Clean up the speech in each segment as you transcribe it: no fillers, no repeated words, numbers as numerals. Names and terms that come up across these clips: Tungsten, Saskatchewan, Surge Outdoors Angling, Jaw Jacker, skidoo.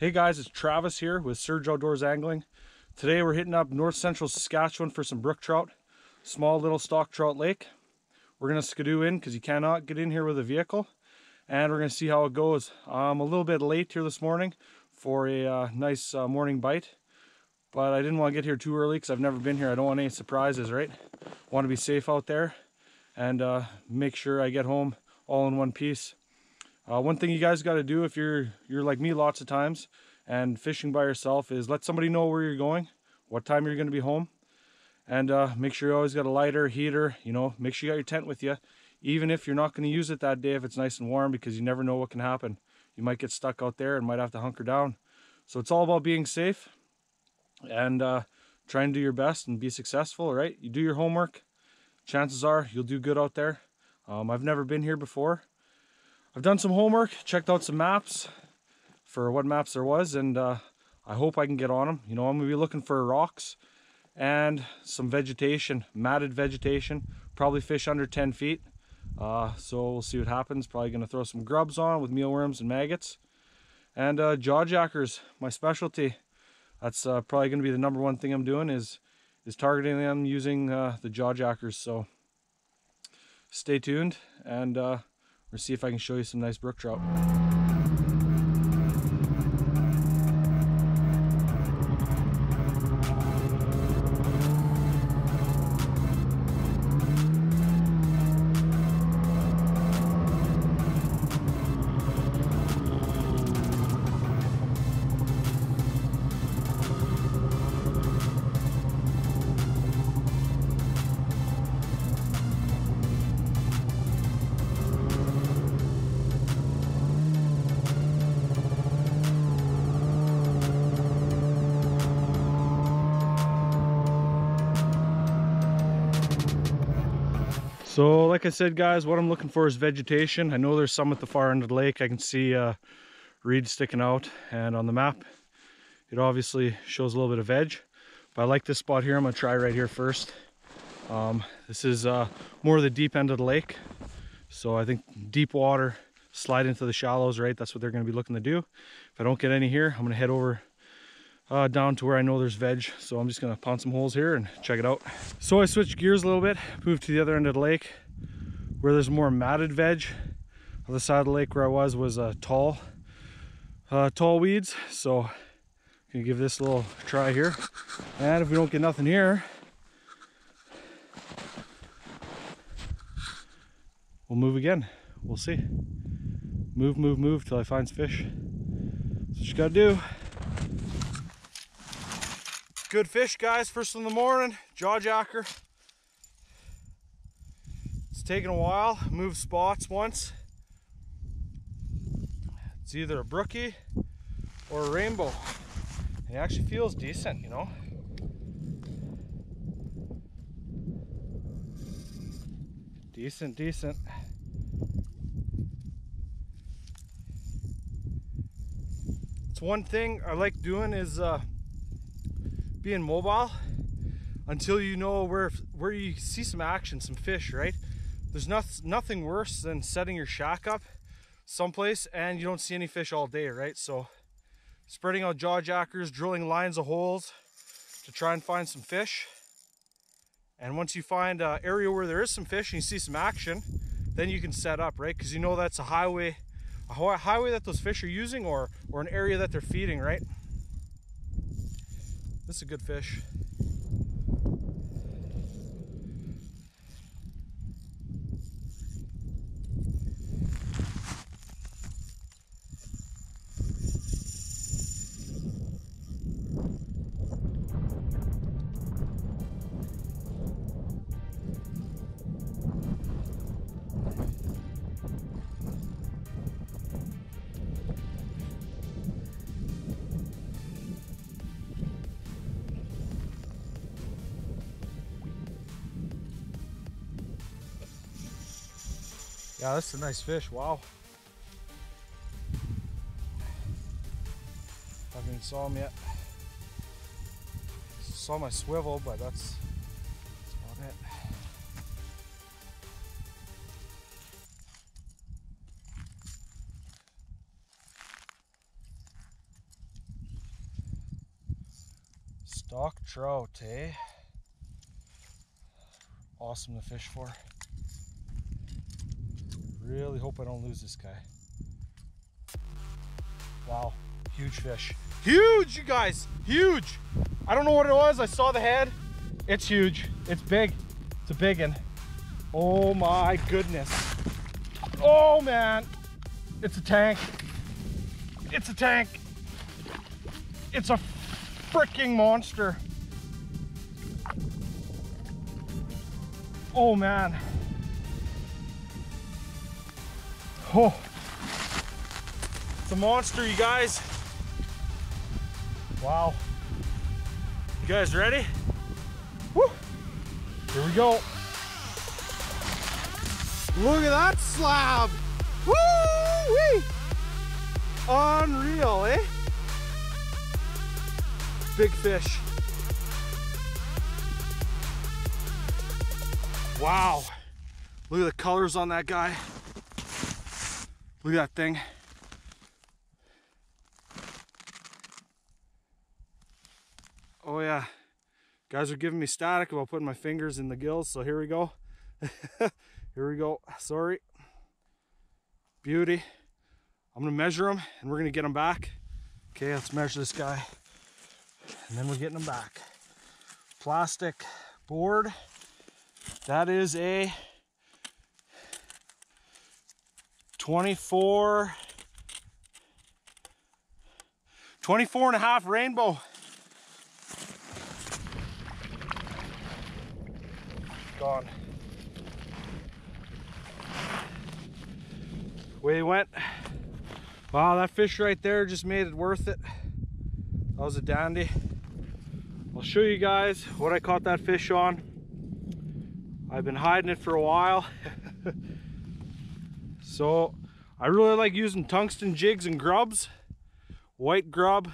Hey guys, it's Travis here with Surge Outdoors Angling. Today we're hitting up north central Saskatchewan for some brook trout. Small little stock trout lake. We're going to skidoo in because you cannot get in here with a vehicle. And we're going to see how it goes. I'm a little bit late here this morning for a nice morning bite. But I didn't want to get here too early because I've never been here. I don't want any surprises, right? Want to be safe out there and make sure I get home all in one piece. One thing you guys got to do if you're like me lots of times and fishing by yourself is let somebody know where you're going, what time you're going to be home, and make sure you always got a lighter, heater, you know, make sure you got your tent with you, even if you're not going to use it that day if it's nice and warm, because you never know what can happen. You might get stuck out there and might have to hunker down. So it's all about being safe and try and do your best and be successful, right? You do your homework, chances are you'll do good out there. I've never been here before. I've done some homework, checked out some maps for what maps there was, and I hope I can get on them. You know, I'm going to be looking for rocks and some vegetation, matted vegetation, probably fish under 10 feet. So we'll see what happens. Probably going to throw some grubs on with mealworms and maggots. And jaw jackers, my specialty. That's probably going to be the number one thing I'm doing is targeting them using the jaw jackers. So stay tuned and we'll see if I can show you some nice brook trout. So like I said, guys, what I'm looking for is vegetation. I know there's some at the far end of the lake. I can see reeds sticking out, and on the map, it obviously shows a little bit of veg. But I like this spot here. I'm gonna try right here first. This is more of the deep end of the lake. So I think deep water, slide into the shallows, right? That's what they're gonna be looking to do. If I don't get any here, I'm gonna head over down to where I know there's veg. So I'm just gonna pound some holes here and check it out. So I switched gears a little bit, moved to the other end of the lake where there's more matted veg. On the side of the lake where I was tall weeds. So I'm gonna give this a little try here. And if we don't get nothing here, we'll move again. We'll see. Move, move, move till I find fish. That's what you gotta do. Good fish, guys, first in the morning, jaw jacker. It's taken a while, moved spots once. It's either a brookie or a rainbow. It actually feels decent, you know. Decent, decent. It's one thing I like doing is being mobile until you know where you see some action, some fish, right? There's nothing worse than setting your shack up someplace and you don't see any fish all day, right? So spreading out jaw jackers, drilling lines of holes to try and find some fish. And once you find an area where there is some fish and you see some action, then you can set up, right? Because you know that's a highway that those fish are using, or an area that they're feeding, right? This is a good fish. Yeah, that's a nice fish, wow. Haven't even saw him yet. Saw my swivel, but that's about it. Stock trout, eh? Awesome to fish for. Really hope I don't lose this guy. Wow, huge fish. Huge, you guys, huge. I don't know what it was, I saw the head. It's huge, it's big, it's a big one. Oh my goodness. Oh man, it's a tank. It's a tank. It's a freaking monster. Oh man. Oh, it's a monster, you guys. Wow. You guys ready? Woo. Here we go. Look at that slab. Woo-wee. Unreal, eh? Big fish. Wow. Look at the colors on that guy. Look at that thing. Oh yeah, guys are giving me static about putting my fingers in the gills, so here we go. Here we go, sorry. Beauty. I'm gonna measure him and we're gonna get him back. Okay, let's measure this guy. And then we're getting him back. Plastic board. That is a 24 and a half rainbow. Gone. Way he went. Wow, that fish right there just made it worth it. That was a dandy. I'll show you guys what I caught that fish on. I've been hiding it for a while. So I really like using tungsten jigs and grubs, white grub,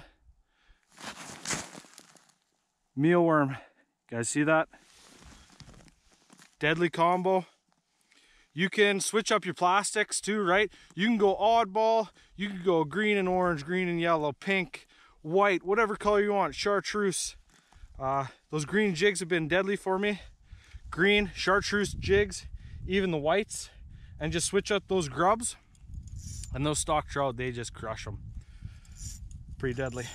mealworm. You guys see that? Deadly combo. You can switch up your plastics too, right? You can go oddball, you can go green and orange, green and yellow, pink, white, whatever color you want, chartreuse. Those green jigs have been deadly for me. Green, chartreuse jigs, even the whites. And just switch up those grubs and those stock trout, they just crush them. Pretty deadly.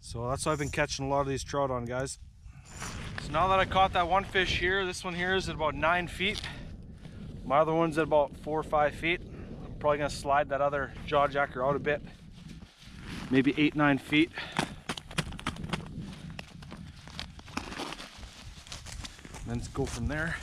So that's what I've been catching a lot of these trout on, guys. So now that I caught that one fish here, this one here is at about 9 feet. My other one's at about 4 or 5 feet. I'm probably gonna slide that other jaw jacker out a bit. Maybe 8, 9 feet. And let's go from there.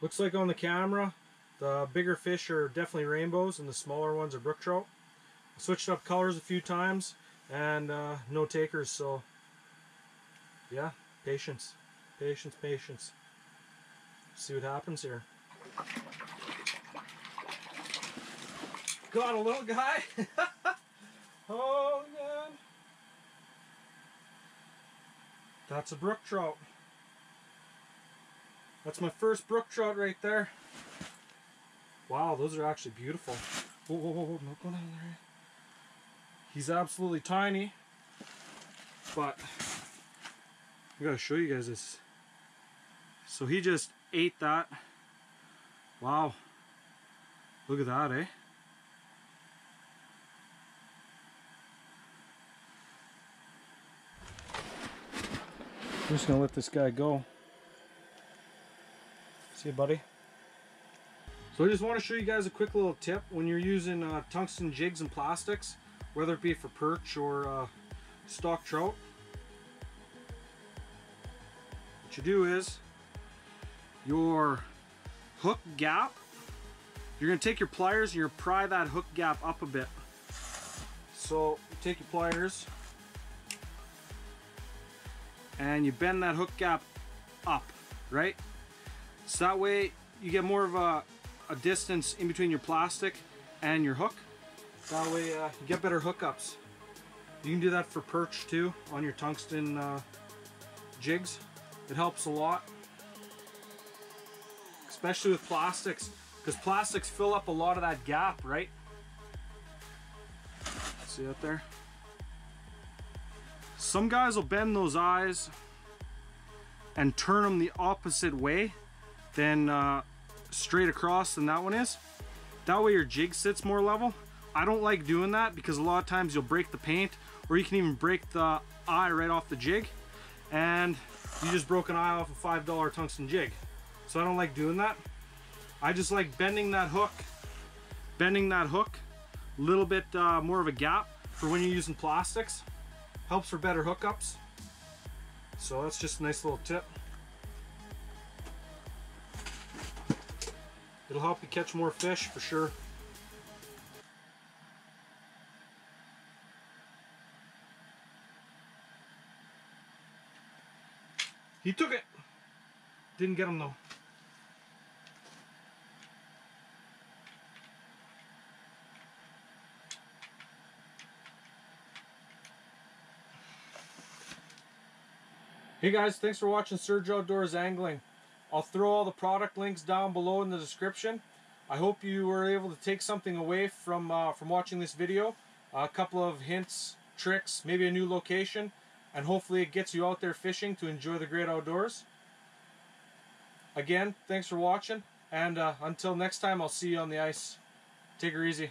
Looks like on the camera, the bigger fish are definitely rainbows and the smaller ones are brook trout. I switched up colors a few times and no takers, so yeah, patience, patience, patience. See what happens here. Got a little guy. Oh man. That's a brook trout. That's my first brook trout right there. Wow, those are actually beautiful. Whoa, whoa, whoa, not going down there. He's absolutely tiny, but I gotta show you guys this. So he just ate that. Wow. Look at that, eh? I'm just gonna let this guy go. See you, buddy. So I just want to show you guys a quick little tip when you're using tungsten jigs and plastics, whether it be for perch or stock trout. You do is your hook gap, you're going to take your pliers and you're going to pry that hook gap up a bit. So you take your pliers and you bend that hook gap up, right? So that way you get more of a distance in between your plastic and your hook. That way you get better hookups. You can do that for perch too on your tungsten jigs. It helps a lot, especially with plastics, because plastics fill up a lot of that gap, right? See out there? Some guys will bend those eyes and turn them the opposite way than straight across than that one is. That way your jig sits more level. I don't like doing that because a lot of times you'll break the paint, or you can even break the eye right off the jig, and you just broke an eye off a $5 tungsten jig. So I don't like doing that. I just like bending that hook a little bit more of a gap for when you're using plastics. Helps for better hookups. So that's just a nice little tip. It'll help you catch more fish for sure. He took it. Didn't get him though. Hey guys, thanks for watching Surge Outdoors Angling. I'll throw all the product links down below in the description. I hope you were able to take something away from watching this video. A couple of hints, tricks, maybe a new location, and hopefully it gets you out there fishing to enjoy the great outdoors. Again, thanks for watching, and until next time, I'll see you on the ice. Take her easy.